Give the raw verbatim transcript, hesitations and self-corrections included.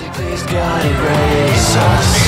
Basically, it's got it right.